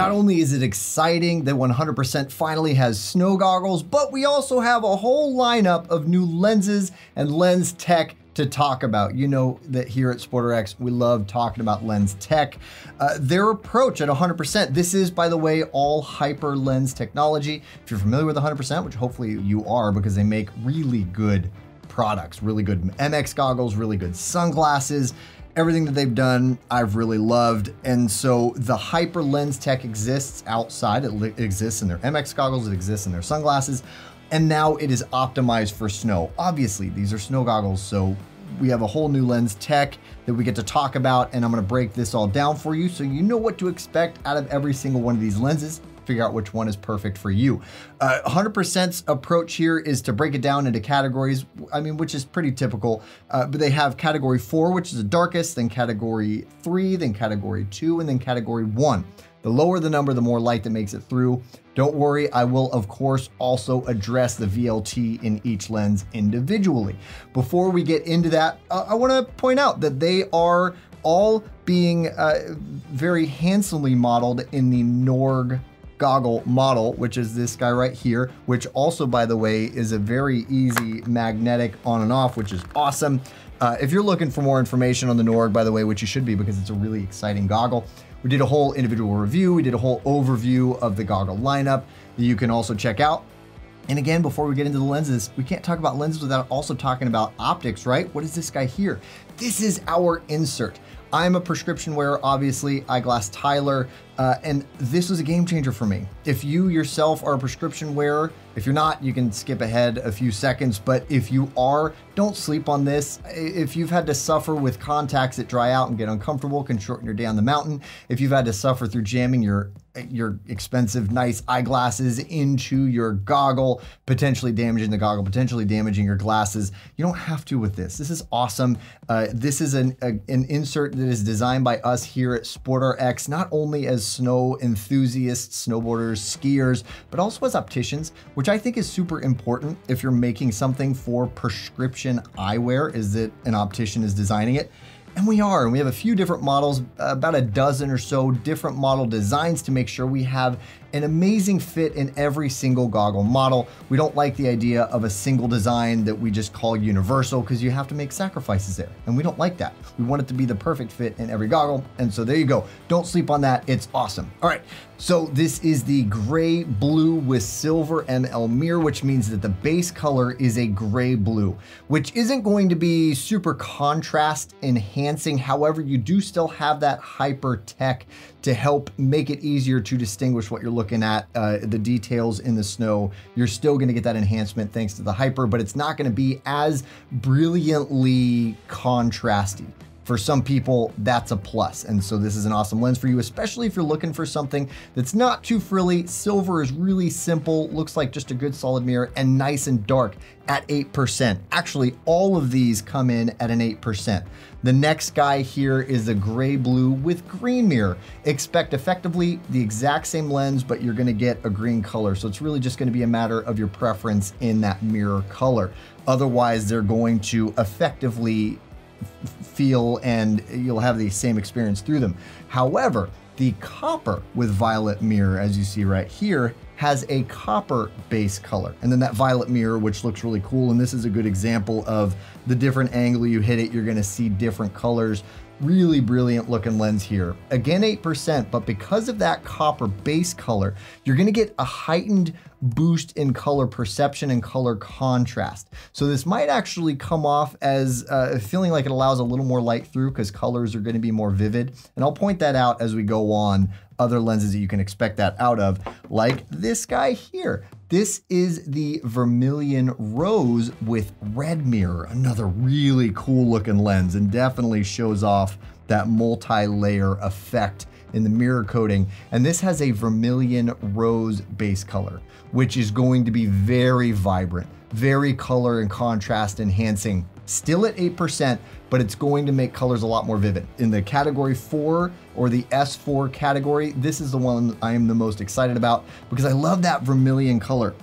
Not only is it exciting that 100% finally has snow goggles, but we also have a whole lineup of new lenses and lens tech to talk about. You know that here at SportRx, we love talking about lens tech. Their approach at 100%, this is, by the way, all HiPER lens technology. If you're familiar with 100%, which hopefully you are, because they make really good products, really good MX goggles, really good sunglasses. Everything that they've done, I've really loved. And so the HiPER lens tech exists outside. It exists in their MX goggles, it exists in their sunglasses. And now it is optimized for snow. Obviously, these are snow goggles, so we have a whole new lens tech that we get to talk about, and I'm gonna break this all down for you so you know what to expect out of every single one of these lenses. Figure out which one is perfect for you. 100%'s approach here is to break it down into categories, I mean, which is pretty typical, but they have category 4, which is the darkest, then category 3, then category 2, and then category 1. The lower the number, the more light that makes it through. Don't worry, I will of course also address the VLT in each lens individually. Before we get into that, I wanna point out that they are all being very handsomely modeled in the Norg goggle model, which is this guy right here, which also, by the way, is a very easy magnetic on and off, which is awesome. If you're looking for more information on the Norg, by the way, which you should be because it's a really exciting goggle, we did a whole individual review, we did a whole overview of the goggle lineup that you can also check out. And again, before we get into the lenses, we can't talk about lenses without also talking about optics, right? What is this guy here? This is our insert. I'm a prescription wearer, obviously, Eyeglass Tyler, and this was a game changer for me. If you yourself are a prescription wearer, if you're not, you can skip ahead a few seconds, but if you are, don't sleep on this. If you've had to suffer with contacts that dry out and get uncomfortable, can shorten your day on the mountain. If you've had to suffer through jamming your expensive, nice eyeglasses into your goggle, potentially damaging the goggle, potentially damaging your glasses, you don't have to with this. This is awesome. This is an insert that is designed by us here at SportRx, not only as snow enthusiasts, snowboarders, skiers, but also as opticians, which I think is super important if you're making something for prescription eyewear, is that an optician is designing it. And we are, and we have a few different models, about a dozen or so different model designs to make sure we have an amazing fit in every single goggle model. We don't like the idea of a single design that we just call universal because you have to make sacrifices there, and we don't like that. We want it to be the perfect fit in every goggle, and so there you go. Don't sleep on that, it's awesome. All right, so this is the gray blue with silver ML mirror, which means that the base color is a gray blue, which isn't going to be super contrast enhancing. However, you do still have that HiPER tech to help make it easier to distinguish what you're looking at, the details in the snow. You're still gonna get that enhancement thanks to the HiPER, but it's not gonna be as brilliantly contrasty. For some people, that's a plus. And so this is an awesome lens for you, especially if you're looking for something that's not too frilly. Silver is really simple, looks like just a good solid mirror, and nice and dark at 8%. Actually, all of these come in at an 8%. The next guy here is a gray blue with green mirror. Expect effectively the exact same lens, but you're gonna get a green color. So it's really just gonna be a matter of your preference in that mirror color. Otherwise, they're going to effectively feel, and you'll have the same experience through them. However, the copper with violet mirror, as you see right here, has a copper base color. And then that violet mirror, which looks really cool. And this is a good example of the different angle you hit it, you're gonna see different colors. Really brilliant looking lens here. Again, 8%, but because of that copper base color, you're gonna get a heightened boost in color perception and color contrast. So this might actually come off as feeling like it allows a little more light through because colors are gonna be more vivid. And I'll point that out as we go on, other lenses that you can expect that out of, like this guy here. This is the Vermilion Rose with red mirror, another really cool looking lens, and definitely shows off that multi-layer effect in the mirror coating. And this has a Vermilion Rose base color, which is going to be very vibrant, very color and contrast enhancing. Still at 8%, but it's going to make colors a lot more vivid. In the category 4 or the S4 category, this is the one I am the most excited about because I love that vermilion color.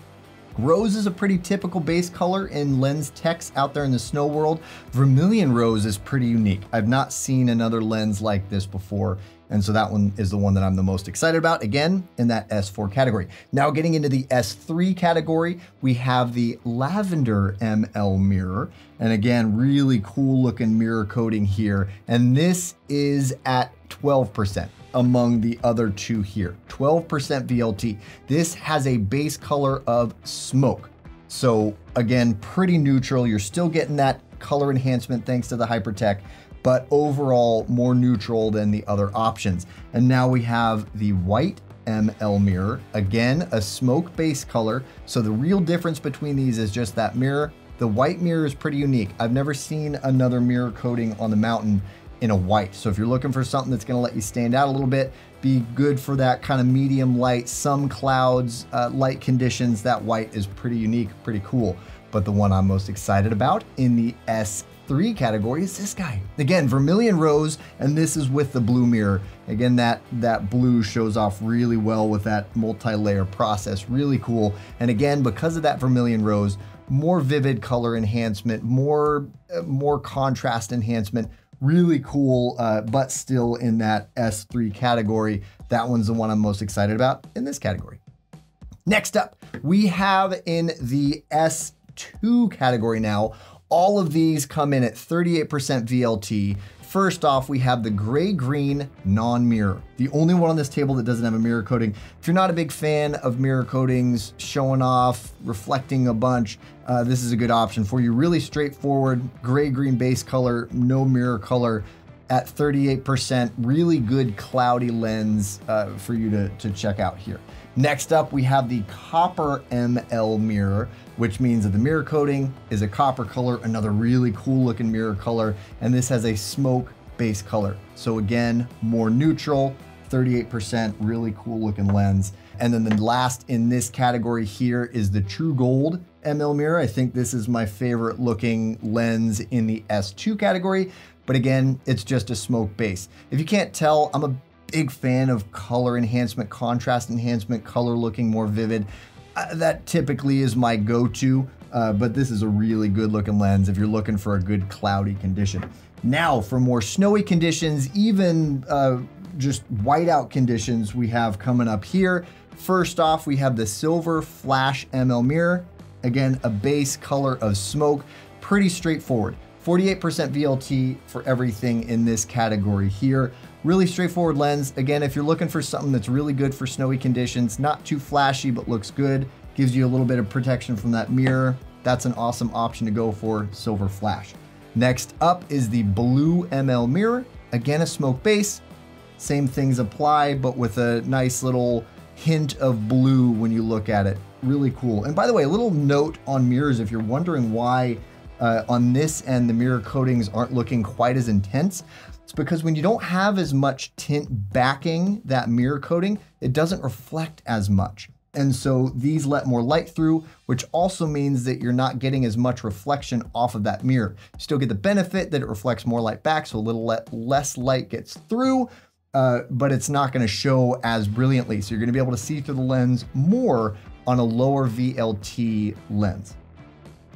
Rose is a pretty typical base color in lens techs out there in the snow world. Vermilion rose is pretty unique. I've not seen another lens like this before. And so that one is the one that I'm the most excited about, again, in that S4 category. Now getting into the S3 category, we have the Lavender ML mirror. And again, really cool looking mirror coating here. And this is at 12%. Among the other two here, 12% VLT. This has a base color of smoke. So again, pretty neutral. You're still getting that color enhancement thanks to the HiPER, but overall more neutral than the other options. And now we have the white ML mirror, again, a smoke base color. So the real difference between these is just that mirror. The white mirror is pretty unique. I've never seen another mirror coating on the mountain in a white. So if you're looking for something that's gonna let you stand out a little bit, be good for that kind of medium light, some clouds, light conditions, that white is pretty unique, pretty cool. But the one I'm most excited about in the S3 category is this guy. Again, vermilion rose, and this is with the blue mirror. Again, that blue shows off really well with that multi-layer process, really cool. And again, because of that vermilion rose, more vivid color enhancement, more contrast enhancement, really cool, but still in that S3 category. That one's the one I'm most excited about in this category. Next up, we have in the S2 category now, all of these come in at 38% VLT. First off, we have the gray-green non-mirror, the only one on this table that doesn't have a mirror coating. If you're not a big fan of mirror coatings, showing off, reflecting a bunch, this is a good option for you. Really straightforward, gray-green base color, no mirror color at 38%, really good cloudy lens for you to check out here. Next up, we have the copper ML mirror, which means that the mirror coating is a copper color, another really cool looking mirror color, and this has a smoke base color. So again, more neutral, 38%, really cool looking lens. And then the last in this category here is the True Gold ML mirror. I think this is my favorite looking lens in the S2 category, but again, it's just a smoke base. If you can't tell, I'm a big fan of color enhancement, contrast enhancement, color looking more vivid. That typically is my go-to, but this is a really good looking lens if you're looking for a good cloudy condition. Now for more snowy conditions, even just whiteout conditions we have coming up here. First off, we have the Silver Flash ML mirror. Again, a base color of smoke, pretty straightforward. 48% VLT for everything in this category here. Really straightforward lens. Again, if you're looking for something that's really good for snowy conditions, not too flashy, but looks good, gives you a little bit of protection from that mirror. That's an awesome option to go for, Silver Flash. Next up is the Blue ML mirror. Again, a smoke base. Same things apply, but with a nice little hint of blue when you look at it. Really cool. And by the way, a little note on mirrors, if you're wondering why on this end, the mirror coatings aren't looking quite as intense. It's because when you don't have as much tint backing that mirror coating, it doesn't reflect as much. And so these let more light through, which also means that you're not getting as much reflection off of that mirror. You still get the benefit that it reflects more light back, so a little less light gets through, but it's not gonna show as brilliantly. So you're gonna be able to see through the lens more on a lower VLT lens.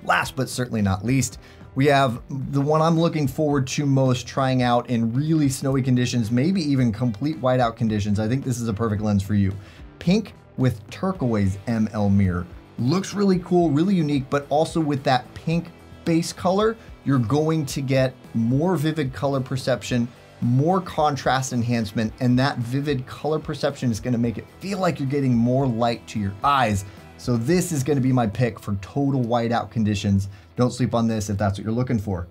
Last but certainly not least, we have the one I'm looking forward to most trying out in really snowy conditions, maybe even complete whiteout conditions. I think this is a perfect lens for you. Pink with turquoise ML mirror. Looks really cool, really unique, but also with that pink base color, you're going to get more vivid color perception, more contrast enhancement, and that vivid color perception is gonna make it feel like you're getting more light to your eyes. So this is gonna be my pick for total whiteout conditions. Don't sleep on this if that's what you're looking for.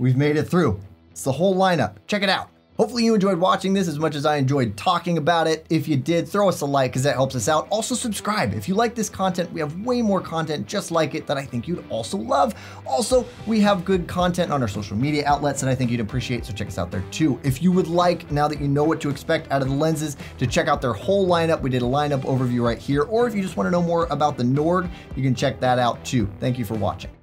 We've made it through. It's the whole lineup. Check it out. Hopefully you enjoyed watching this as much as I enjoyed talking about it. If you did, throw us a like because that helps us out. Also subscribe. If you like this content, we have way more content just like it that I think you'd also love. Also, we have good content on our social media outlets that I think you'd appreciate, so check us out there too. If you would like, now that you know what to expect out of the lenses, to check out their whole lineup, we did a lineup overview right here. Or if you just want to know more about the Norg, you can check that out too. Thank you for watching.